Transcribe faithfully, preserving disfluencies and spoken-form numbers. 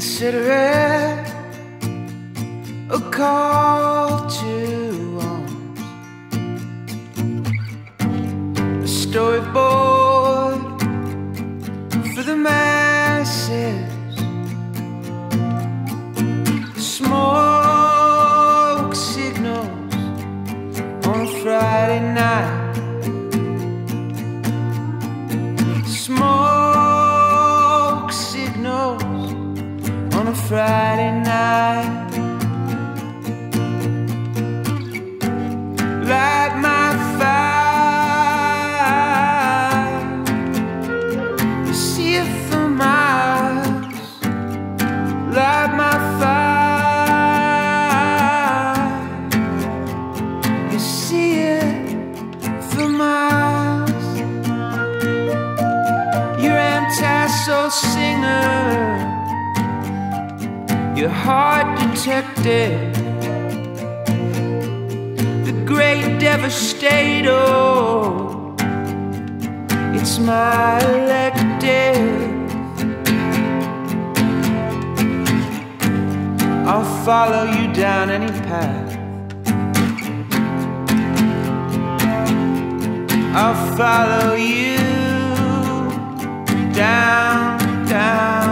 consider it a call to arms, a storyboard for the masses. Smoke signals on a Friday night. Smoke signals on a Friday night. Light my fire, see it for miles. Light my fire, you see it for miles. You're anti-soul singer, you're heart detective, great devastator. It's my elective. I'll follow you down any path. I'll follow you down, down.